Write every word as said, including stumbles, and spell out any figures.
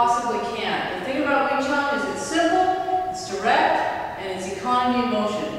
possibly can. The thing about Wing Chun is it's simple, it's direct, and it's economy of motion.